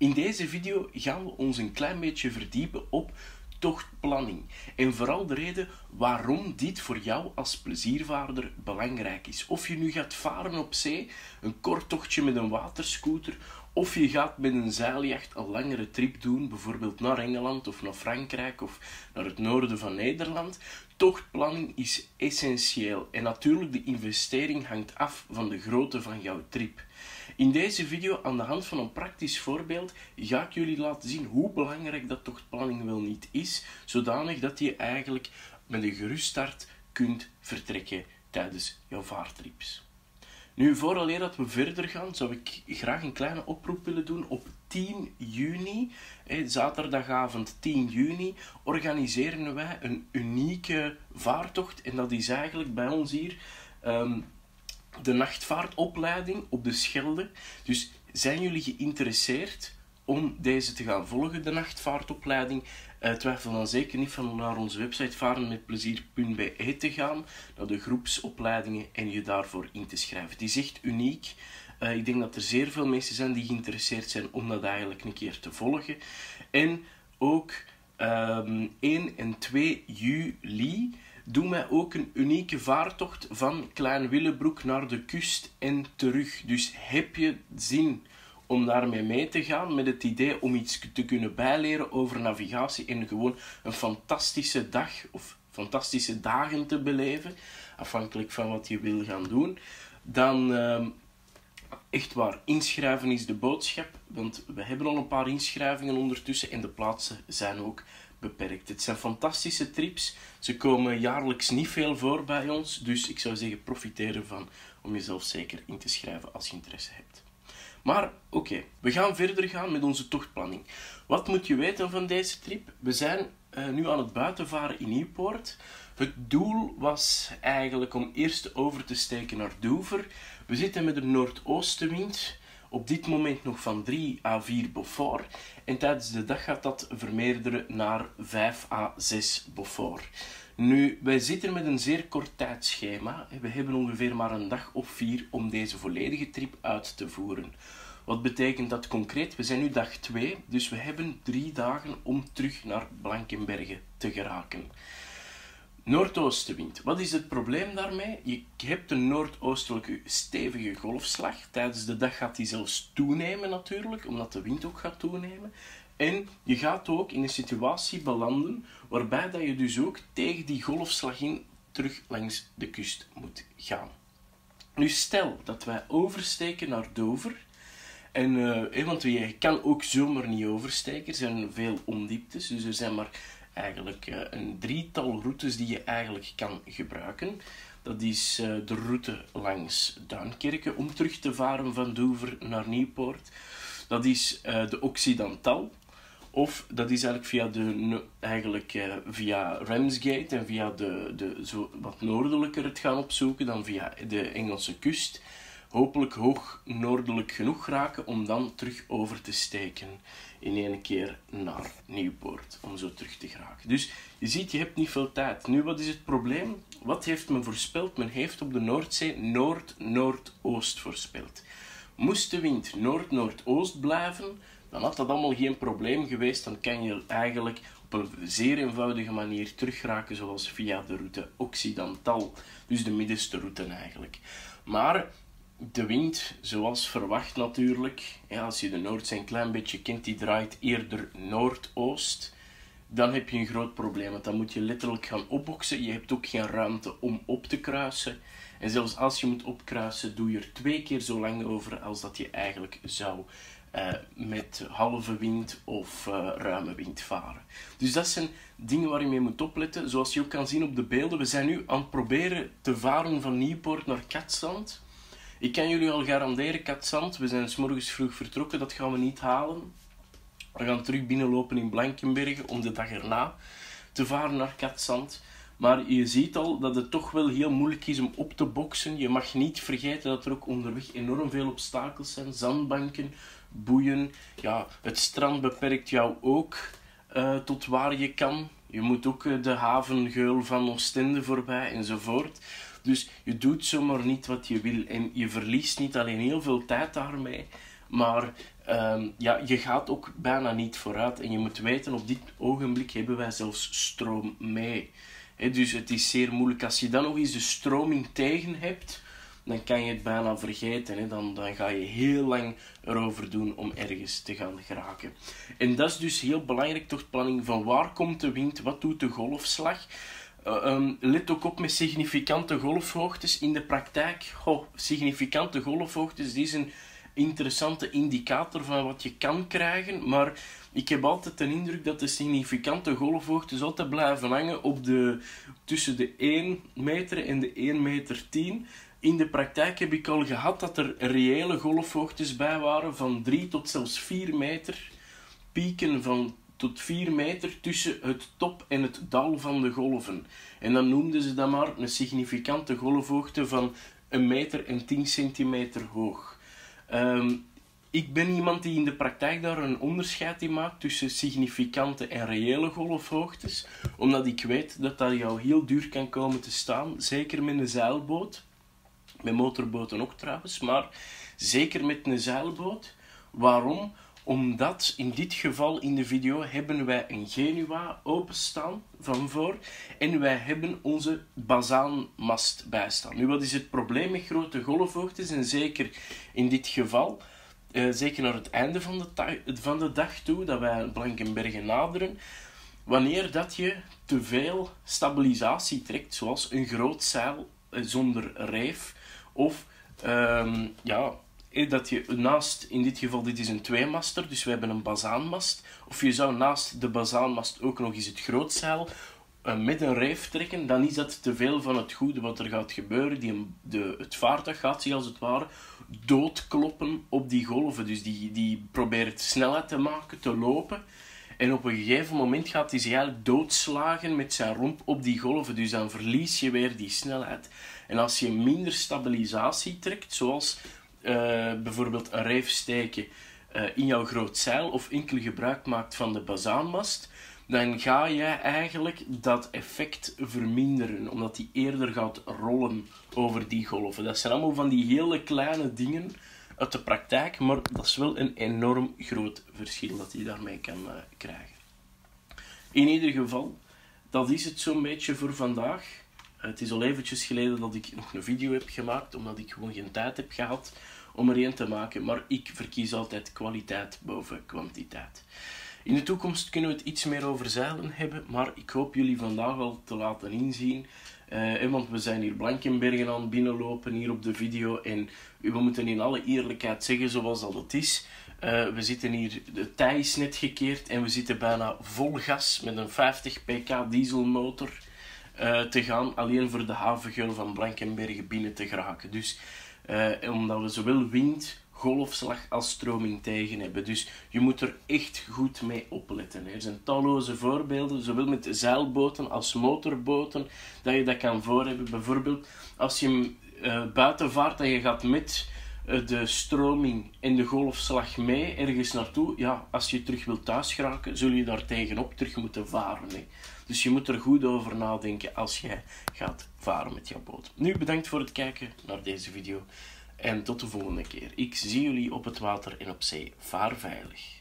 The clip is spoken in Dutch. In deze video gaan we ons een klein beetje verdiepen op tochtplanning en vooral de reden waarom dit voor jou als pleziervaarder belangrijk is. Of je nu gaat varen op zee, een kort tochtje met een waterscooter, of je gaat met een zeiljacht een langere trip doen, bijvoorbeeld naar Engeland of naar Frankrijk of naar het noorden van Nederland. Tochtplanning is essentieel en natuurlijk de investering hangt af van de grootte van jouw trip. In deze video, aan de hand van een praktisch voorbeeld, ga ik jullie laten zien hoe belangrijk dat tochtplanning wel niet is, zodanig dat je eigenlijk met een gerust hart kunt vertrekken tijdens jouw vaartrips. Nu, vooraleer dat we verder gaan, zou ik graag een kleine oproep willen doen. Op 10 juni, zaterdagavond 10 juni, organiseren wij een unieke vaartocht. En dat is eigenlijk bij ons hier de nachtvaartopleiding op de Schelde. Dus zijn jullie geïnteresseerd om deze te gaan volgen, de nachtvaartopleiding? Twijfel dan zeker niet om naar onze website varenmetplezier.be te gaan, naar de groepsopleidingen en je daarvoor in te schrijven. Het is echt uniek. Ik denk dat er zeer veel mensen zijn die geïnteresseerd zijn om dat eigenlijk een keer te volgen. En ook 1 en 2 juli doen wij ook een unieke vaartocht van Klein Willebroek naar de kust en terug. Dus heb je zin om daarmee mee te gaan, met het idee om iets te kunnen bijleren over navigatie en gewoon een fantastische dag of fantastische dagen te beleven, afhankelijk van wat je wil gaan doen, dan echt waar, inschrijven is de boodschap, want we hebben al een paar inschrijvingen ondertussen en de plaatsen zijn ook beperkt. Het zijn fantastische trips, ze komen jaarlijks niet veel voor bij ons, dus ik zou zeggen, profiteer ervan om jezelf zeker in te schrijven als je interesse hebt. Maar oké, we gaan verder gaan met onze tochtplanning. Wat moet je weten van deze trip? We zijn nu aan het buitenvaren in Nieuwpoort. Het doel was eigenlijk om eerst over te steken naar Dover. We zitten met een noordoostenwind, op dit moment nog van 3 à 4 beaufort. En tijdens de dag gaat dat vermeerderen naar 5 à 6 beaufort. Nu, wij zitten met een zeer kort tijdschema. We hebben ongeveer maar een dag of 4 om deze volledige trip uit te voeren. Wat betekent dat concreet? We zijn nu dag 2, dus we hebben 3 dagen om terug naar Blankenberge te geraken. Noordoostenwind. Wat is het probleem daarmee? Je hebt een noordoostelijke stevige golfslag. Tijdens de dag gaat die zelfs toenemen natuurlijk, omdat de wind ook gaat toenemen. En je gaat ook in een situatie belanden waarbij dat je dus ook tegen die golfslag in terug langs de kust moet gaan. Nu stel dat wij oversteken naar Dover, en, want je kan ook zomaar niet oversteken, er zijn veel ondieptes, dus er zijn maar eigenlijk een drietal routes die je eigenlijk kan gebruiken. Dat is de route langs Duinkerken om terug te varen van Dover naar Nieuwpoort. Dat is de Occidental. Of dat is eigenlijk via, via Ramsgate en via zo wat noordelijker het gaan opzoeken dan via de Engelse kust. Hopelijk hoog noordelijk genoeg raken om dan terug over te steken in één keer naar Nieuwpoort, om zo terug te geraken. Dus je ziet, je hebt niet veel tijd. Nu, wat is het probleem? Wat heeft men voorspeld? Men heeft op de Noordzee noord-noordoost voorspeld. Moest de wind noord-noordoost blijven, dan had dat allemaal geen probleem geweest. Dan kan je eigenlijk op een zeer eenvoudige manier terugraken, zoals via de route Occidental. Dus de middenste route eigenlijk. Maar de wind, zoals verwacht natuurlijk, ja, als je de Noordzee een klein beetje kent, die draait eerder noordoost. Dan heb je een groot probleem, want dan moet je letterlijk gaan opboksen. Je hebt ook geen ruimte om op te kruisen. En zelfs als je moet opkruisen, doe je er 2 keer zo lang over als dat je eigenlijk zou met halve wind of ruime wind varen. Dus dat zijn dingen waar je mee moet opletten. Zoals je ook kan zien op de beelden, we zijn nu aan het proberen te varen van Nieuwpoort naar Katzand. Ik kan jullie al garanderen, Katzand, we zijn 's morgens vroeg vertrokken, dat gaan we niet halen. We gaan terug binnenlopen in Blankenberge om de dag erna te varen naar Katzand. Maar je ziet al dat het toch wel heel moeilijk is om op te boksen. Je mag niet vergeten dat er ook onderweg enorm veel obstakels zijn. Zandbanken, boeien. Ja, het strand beperkt jou ook tot waar je kan. Je moet ook de havengeul van Oostende voorbij enzovoort. Dus je doet zomaar niet wat je wil en je verliest niet alleen heel veel tijd daarmee, maar Ja, je gaat ook bijna niet vooruit. En je moet weten, op dit ogenblik hebben wij zelfs stroom mee. He, dus het is zeer moeilijk. Als je dan nog eens de stroming tegen hebt, dan kan je het bijna vergeten. He. Dan ga je heel lang erover doen om ergens te gaan geraken. En dat is dus heel belangrijk, tochtplanning. Van waar komt de wind? Wat doet de golfslag? Let ook op met significante golfhoogtes. In de praktijk, significante golfhoogtes, die is een interessante indicator van wat je kan krijgen, maar ik heb altijd de indruk dat de significante golfhoogtes altijd blijven hangen op tussen de 1 meter en de 1,10 meter. In de praktijk heb ik al gehad dat er reële golfhoogtes bij waren van 3 tot zelfs 4 meter, pieken van tot 4 meter tussen het top en het dal van de golven. En dan noemden ze dat maar een significante golfhoogte van 1 meter en 10 centimeter hoog. Ik ben iemand die in de praktijk daar een onderscheid in maakt tussen significante en reële golfhoogtes, omdat ik weet dat dat jou heel duur kan komen te staan, zeker met een zeilboot, met motorboten ook trouwens, maar zeker met een zeilboot. Waarom? Omdat in dit geval in de video hebben wij een Genua openstaan van voor en wij hebben onze bazaanmast bijstaan. Nu, wat is het probleem met grote golfhoogtes en zeker in dit geval, zeker naar het einde van de dag toe, dat wij Blankenberge naderen, wanneer dat je te veel stabilisatie trekt, zoals een groot zeil zonder reef of ja, dat je naast, in dit geval, dit is een tweemaster, dus we hebben een bazaanmast. Of je zou naast de bazaanmast ook nog eens het grootzeil met een reef trekken, dan is dat te veel van het goede wat er gaat gebeuren. Het vaartuig gaat zich als het ware doodkloppen op die golven. Dus die probeert snelheid te maken, te lopen. En op een gegeven moment gaat hij zich eigenlijk doodslagen met zijn romp op die golven. Dus dan verlies je weer die snelheid. En als je minder stabilisatie trekt, zoals bijvoorbeeld een reef steken in jouw groot zeil of enkel gebruik maakt van de bazaanmast, dan ga jij eigenlijk dat effect verminderen, omdat die eerder gaat rollen over die golven. Dat zijn allemaal van die hele kleine dingen uit de praktijk, maar dat is wel een enorm groot verschil dat je daarmee kan krijgen. In ieder geval, dat is het zo'n beetje voor vandaag. Het is al eventjes geleden dat ik nog een video heb gemaakt, omdat ik gewoon geen tijd heb gehad om er een te maken. Maar ik verkies altijd kwaliteit boven kwantiteit. In de toekomst kunnen we het iets meer over zeilen hebben, maar ik hoop jullie vandaag al te laten inzien. Want we zijn hier Blankenbergen aan het binnenlopen, hier op de video. En we moeten in alle eerlijkheid zeggen, zoals dat het is. We zitten hier, de tij is net gekeerd en we zitten bijna vol gas met een 50 pk dieselmotor. Te gaan alleen voor de havengeul van Blankenberge binnen te geraken. Dus, omdat we zowel wind, golfslag als stroming tegen hebben. Dus je moet er echt goed mee opletten. Er zijn talloze voorbeelden, zowel met zeilboten als motorboten, dat je dat kan voorhebben. Bijvoorbeeld als je hem buiten vaart en je gaat met de stroming en de golfslag mee ergens naartoe, ja, als je terug wilt thuis geraken, zul je daar tegenop terug moeten varen. Hè. Dus je moet er goed over nadenken als jij gaat varen met jouw boot. Nu, bedankt voor het kijken naar deze video en tot de volgende keer. Ik zie jullie op het water en op zee. Vaar veilig!